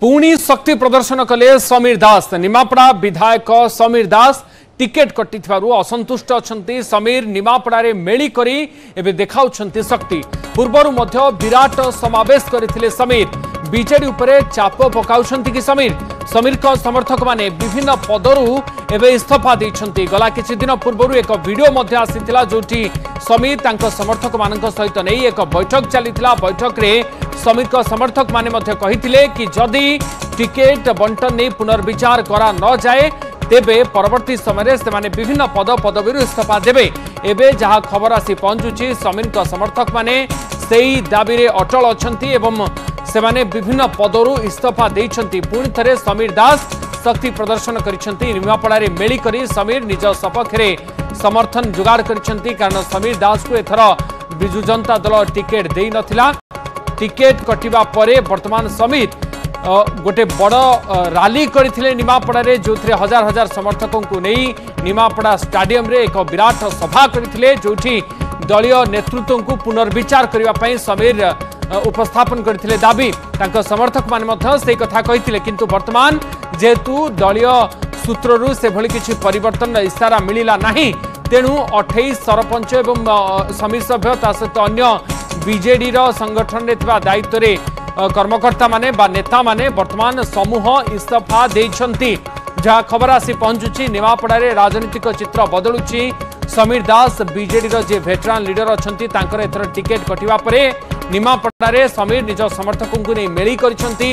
पुणी शक्ति प्रदर्शन कले समीर दास। निमापड़ा विधायक समीर दास टिकेट कटि असंतुष्ट अच्छा समीर निमापड़े मेली करी एबे देखा शक्ति। पूर्वर मध्य विराट समावेश करथिले समीर। बीजेडी उपरे चाप पकाउछंती कि समीर समीर का समर्थक माने विभिन्न पदरू एबे इस्तफा दैछंती। गला किछि दिन पूर्व एक वीडियो मध्ये आसीतिला जोटी समीर तांको समर्थक मानक सहित नै एक बैठक चलीतिला। बैठक रे समीर का समर्थक माने मध्ये कहितिले कि जदि टिकेट बंटन नै पुनर्विचार करा न जाए तेबे परवर्ती समय से माने विभिन्न पद पदवीर इस्तफा देबे। एबे जहा खबर आसी पहुंचुछि समीर का समर्थक माने सेई दाबी रे अटल अछंती एवं सेमाने विभिन्न पदरू इस्तफा देइछंती। पुणी थरे समीर दास शक्ति प्रदर्शन करिछंती। निमापड़ा रे मेली करी समीर निज सपक्ष समर्थन जुगाड़ करिछंती कारण समीर दास को एथर बिजु जनता दल टिकेट देइ नथिला। टिकेट कटिबा परे वर्तमान समीर गोटे बड़ राली करिथिले निमापड़ा रे जो थे हजार हजार समर्थकों को नहीं निमापड़ा स्टाडियम रे एक विराट सभा करिथिले जोठी दलीय नेतृत्व को पुनर्विचार करिबा पई समीर उपस्थापन करथिले दाबी। तांका समर्थक माने मध्ये से कथा कहिथिले किंतु वर्तमान जेतु दलीय सूत्ररु से भली किछि परिवर्तन इशारा मिलिला नाही तेणु 28 सरपंच एवं समिति सभ्य ता सहित अन्य बीजेडी रो संगठन रे थिबा दायित्व रे कर्मकर्ता माने बा नेता माने वर्तमान समूह इस्तफा दैछंती। जहा खबर आसी पहुंचुछि निमापड़ा रे राजनीतिक चित्र बदलुछि। समीर दास बीजेडी रो जे वेटरान लीडर अछंती तांकर एथर टिकेट कटिबा परे निमापड़ा रे समीर निज समर्थकों को नहीं मेली करिसंती।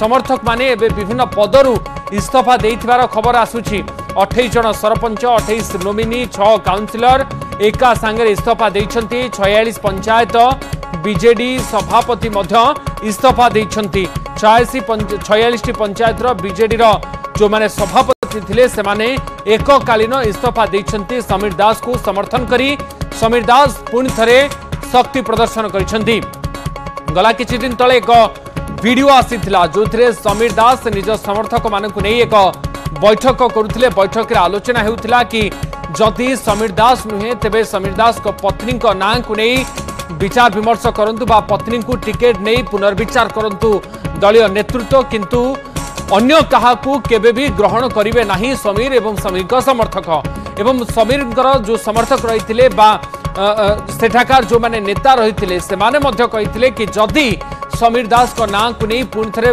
समर्थक माने एबे विभिन्न पदरू इस्तफा देइथिबार खबर आसुछि। 28 जन सरपंच 28 नोमिनी 6 काउंसिलर एका सांगे इस्तफा देइछंती। 46 पंचायत बीजेडी सभापति मध्य इस्तफा देइछंती। 46 पंचायत रो बीजेडी रो जो माने सभापति थिले से माने एककालीन इस्तफा देइछंती। समीर दास को समर्थन करी समीर दास पुणी थरे शक्ति प्रदर्शन करिछंती। गला किछि दिन तले एक वीडियो आसीथिला जो थे समीर दास निज समर्थक मानकु नै एक बैठक करुथिले। बैठक रे आलोचना हेउथिला कि जदि समीर दास नुहे तेबे समीर दास को पत्नी को नाम को नै विचार विमर्श करंतु बा पत्नी को टिकेट नै पुनर्विचार करंतु दलीय नेतृत्व किंतु अन्य काहाकू केबे भी ग्रहण करिवे नाही समीर एवं समीर का समर्थक एवं समीर जो समर्थक रहिथिले बा सेठाकार जो माने नेता रहिथिले से माने मध्य कहिथिले कि जदि समीर दास को नाम को नहीं पुणी थे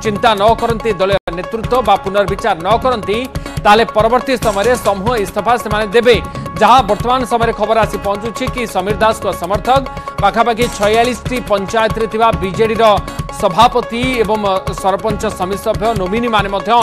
चिंता न करती दल नेतृत्व बा पुनर्विचार न करती ताले परवर्ती समय समूह इस्तफा से माने देबे। जहां वर्तमान समय खबर आसी पहुंचुछि कि समीर दास को समर्थक पाखापाखि 46 पंचायत रे थिबा बीजेडी रो सभापति एवं सरपंच समिति सभ्य नोमिनी माने मध्य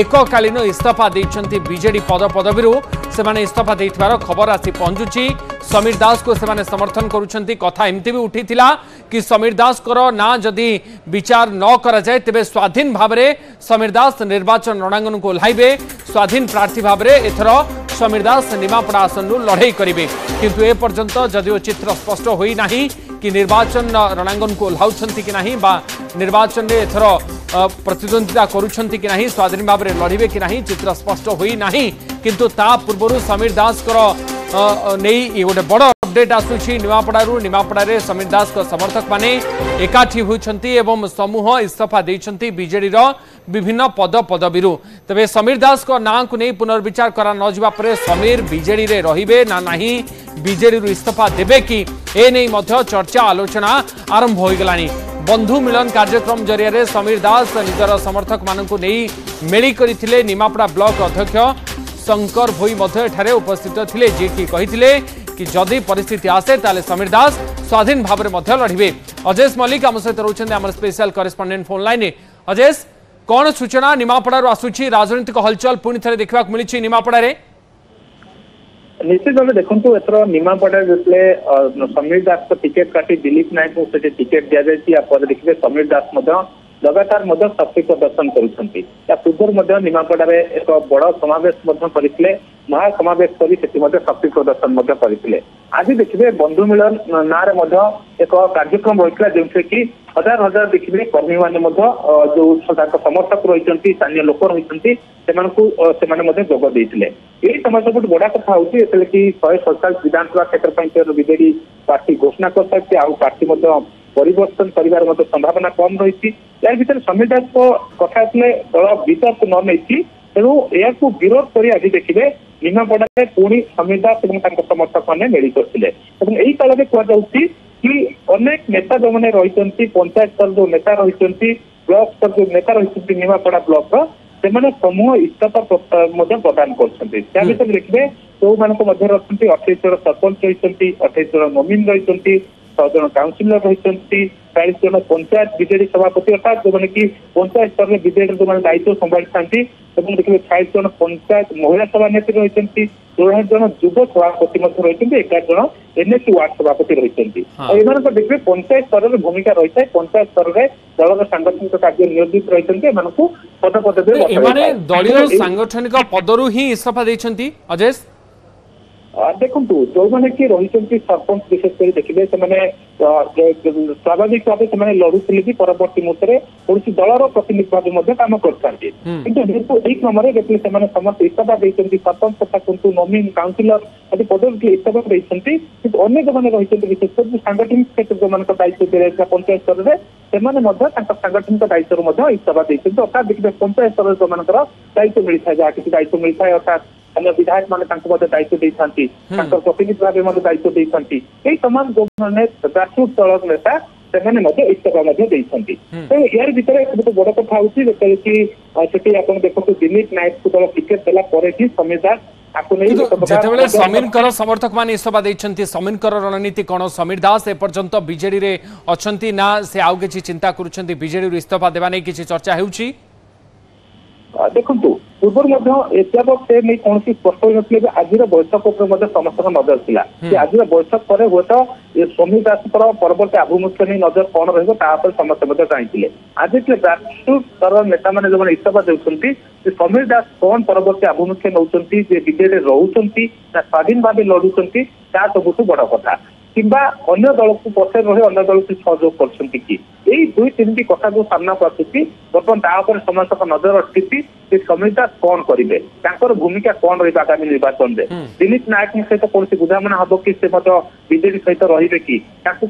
एककालीन इस्तफा दैछंती। बीजेडी पद पदवीरू से माने इस्तफा दैथिबार खबर आसी पहुंचुछि। समीर दास को से माने समर्थन करुछंती। कथा एमती भी उठीथिला कि समीर दास को ना जदि विचार न करा जाए तेबे स्वाधीन भाव रे समीर दास निर्वाचन रणांगन को ओह्लाइबे। स्वाधीन प्रार्थी भाव रे एथरो समीर दास निमापड़ा आसनु लड़े करेंगे किंतु ए पर्यंत जदिओ चित्र स्पष्ट होई नाही कि निर्वाचन रणांगन को ओह्लाउछंती कि नाही बा निर्वाचन रे एथर प्रतिद्वंदिता करुछंती कि नाही स्वाधीन भाव में लड़े कि नाही चित्र स्पष्ट होई नाही किंतु ता पूर्व समीर दास को नहीं गोटे बड़ अपडेट आसुछि। निमापड़ा समीर दास को समर्थक माने एकाठी होइछंती एवं समूह इस्तफा दैछंती बीजेडी रो विभिन्न पद पदवी। तेबे समीर दास को नाम को नहीं पुनर्विचार करा न जिबा परे समीर बीजेडी रे रहिबे ना नाही बीजेडी रु इस्तफा देबे कि ए नै मध्य चर्चा आलोचना आरंभ होई गलानी। बंधु मिलन कार्यक्रम जरिया रे समीर दास निजर समर्थक मानकु नेई मेली करिथिले। निमापड़ा ब्लॉक अध्यक्ष शंकर भोई मध्य एठारे उपस्थित थिले जे कि कहिथिले कि जदि परिस्थिति आसे ताले समीर दास स्वाधीन भाव में मध्य लड़े। अजेश मल्लिक आम सहित रोचंदे आम special correspondent phone line. Ajesh कौन सूचना निमापड़ा आसूची राजनीतिक हलचल पुणी थे देखा मिली निमापड़ा? निश्चित भाव देखो एथर निमापड़ा जिससे समीर दास को टिकेट काटी दिलीप नायक को टिकेट दि जाए देखिए समीर दास लगातार शक्ति प्रदर्शन करा पूर्व निमापड़ा एक बड़ समावेश महासमावेश कर शक्ति प्रदर्शन करते। आज देखिए बंधु मिलन ना एक कार्यक्रम रही है जो कि हजार हजार देखिए कर्मी मान जो समर्थक रही स्थानीय लोक रही जोग देते यही समय सब बड़ा कथा होती कि 147 विधानसभा क्षेत्र पर बीजेडी प्रार्थी घोषणा कर सारी आर्थी परिवर्तन करिवार मत संभावना कम रही भीतर समीर दास कथा दल वितर्क न नहीं तेणु यह विरोध कर आज देखिए निमापड़ा पुणी समीर दास समर्थक मैंने मिलित करते यही काल में कहु कि अनेक नेता जो मैंने रही पंचायत स्तर जो नेता रही ब्लक स्तर जो नेता रही निमापड़ा ब्लक से समूह इस्तीफा प्रदान कर देखिए जो मान रही 28 जन सरपंच रही 28 जन नमिन रही 100 जन काउनसिलर रही 40 जन पंचायत बीजेडी सभापति अर्थात जो मैंने कि पंचायत स्तर में बीजेडी जो मैंने दायित्व संभाली था देखिए 40 जन पंचायत महिला सभानेत्री रही 14 जन युव सभापति रही 11 जन एनएससी वार्ड सभापति रही देखिए पंचायत स्तर में भूमिका रही है पंचायत स्तर में दल सांगठनिक कार्य नियोजित रही पद पदवी दल सांगठनिक पदरू ही इस्तीफा देछंती अजय देखु जो मैंने कि रही सरपंच विशेषकर देखिए से स्वाभाविक भाव से लड़ुले कि परवर्ती मुहूर्त में कौन दलर प्रतिनिधि भाव कम करते कि क्रम में जब से समस्त इस्तीफा देते सरपंच तथा कहूँ नमिन काउनसिलर आदि पदवी इस्तीफा देते कि अनेक मैंने रही विशेषकर सांगठनिक क्षेत्र जो मान दायित्व दिया पंचायत स्तर में सांगठनिक दायित्व इस्तीफा देते अर्थात देखिए पंचायत स्तर जो मान दायित्व मिलता है जहाँ किसी दायित्व मिलता है अर्थात अन्य विधायक मैंने दायित्व देती प्रतिनिधि भाव में दायित्व देती तमाम जो मैंने ग्रासरूट दल नेता से इस्तीफा देते तो यार भितर गोटे बड़ कथा होते कि देखते दिलीप नायक को दल टिकेट देला समीर दास जितेबाला समीर समर्थक मान इस्तीफा देते समीर रणनीति कौन समीर दास एपर्यंत बीजेडी रे अच्छी ना से आउ कि चिंता करुँच बीजेडी इस्तीफा देवा नहीं किसी चर्चा हो देखु पूर्व एवं से नहीं कौन स्पष्ट हो ना आज बैठक समस्त नजर थी कि आज बैठक पर हूँ तो समीर दास परवर्त आभिमुख्य नहीं नजर कौन रही समस्त चाहिए आज ग्रासरूट स्तर नेता मैंने जो इस्तीफा देते समीर दास कौन परवर्त आभिमुख्य नौ बीजेडी रोचे स्वाधीन भाव लड़ुंट सब बड़ कथा किंवा अन्य दल को पछे रही अन्य दल को सहयोग करी कथा जो सामना बर्तमान समस्त नजर अटकी समीर दास कौन करेंगे भूमिका कौन रही आगामी निर्वाचन में दिलीप नायक सहित कौन बुझामणा हम कि बीजेडी सहित रे कि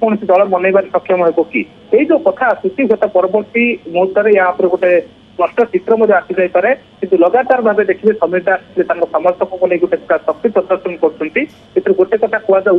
कौन दल बनैबार सक्षम हो कि जो कथा आसूसी परवर्ती मुहूर्त में यहाँ पर गोटे स्पष्ट चित्र आसीजापे कि लगातार भाव देखिए समीर दास समर्थक को लेकिन गोटे शक्ति प्रदर्शन कर गोटे कथा कहु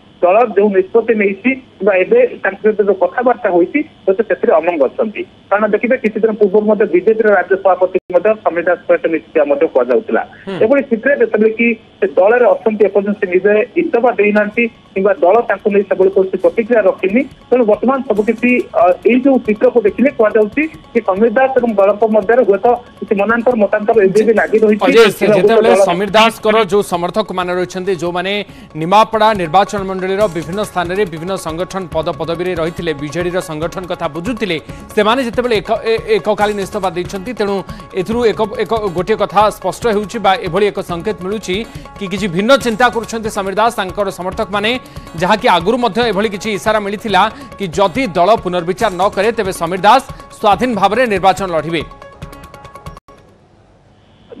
दल जो निष्पत्ति नहीं जो कथबार्ता होती से अमंग अच्छी कारण देखिए किसी दिन पूर्व बीजेपी राज्य सभापति समीर दास सहित निश्चित कहला एभली स्थिति में जितने कि दल में अच्छा से निजे इस्तीफा देना कि दल ताबड़ी कौन प्रतिक्रिया रखनी तेणु बर्तमान सबकि जो चित्र को देखने कहु समीर दास और दल मध्य हूँ तो किसी मनातर मतांतर एबी लगी रही समीर दास जो समर्थक मान रही जो मैंने निमापड़ा निर्वाचन मंडल विभिन्न स्थान में विभिन्न संगठन पद पदवी रही बीजेडी संगठन कथा बुझुते से एककालीन इस्तीफा देते तेणु गोटे कथा स्पष्ट हो संकेत मिलूँ कि भिन्न चिंता कर समीर दास समर्थक माने जहाँकि आगुरी किसी इशारा मिलता कि जदि दल पुनर्विचार न करे तेज समीर दास स्वाधीन भाव में निर्वाचन लड़े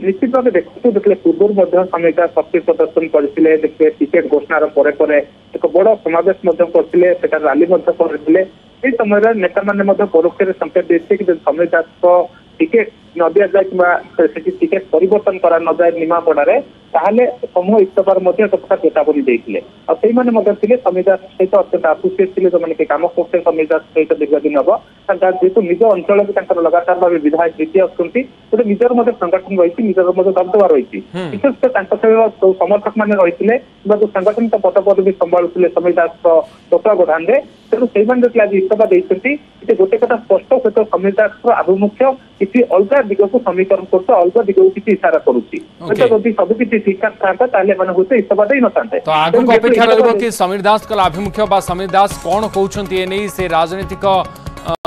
निश्चित भाव देखते देखिए पूर्व समीर दास शक्ति प्रदर्शन करते देखिए टिकेट घोषणार पर एक बड़ समावेश राली करते समय नेता मैंने परोक्ष संकेत देते कि समीर दास टिकेट न दि जाए कि टिकेट परिवर्तन करा न जाए निमापड़े ताहले समूह इस्तीफार एक प्रकार चेतावनी देते और से मैंने समीर दास सहित अत्यंत आसोसिएट थे जो मैंने कम करते समीर दास सहित दीर्घ दिन हम जेहतु निज अंचल में लगातार भाव विधायक जीती आसुँचे गोटे निजर मध्य संगठन रही निजर मध्य दबदबा रही विशेषकर जो समर्थक मैंने रही जो सांगठनिक पद पदवी संभालुते समीर दास तत्वावधान में तेणु से आज इस्तीफा देते गोटे कथा स्पष्ट सहित समीर दास आभिमुख्य किसी अलग दिग को समीकरण करते अलग दिग को किसी इशारा करुँची सबकि ठीक ठाक था हूँ तो इस्तीफा दे ना समीर दास आभिमुख्य समीर दास कौन कहते से राजनीतिक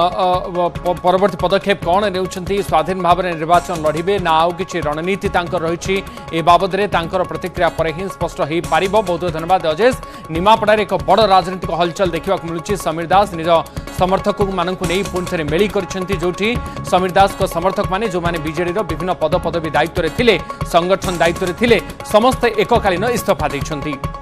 परवर्ती पदक्षेप कौन ने स्वाधीन भाव में निर्वाचन लड़े ना आउ कि रणनीति रही ए बाबद में प्रतिक्रिया पर ही स्पष्ट हो पार बहुत धन्यवाद अजेश निमापड़े एक बड़ राजनीतिक हलचल देखा मिलूँ समीर दास निज समर्थक मानू नहीं पुणे मेली करोटी समीर दास समर्थक माने जो मैंने बीजेडी विभिन्न पद पदवी दायित्व में थे संगठन दायित्व में थे समस्त एककालीन इस्तीफा देते।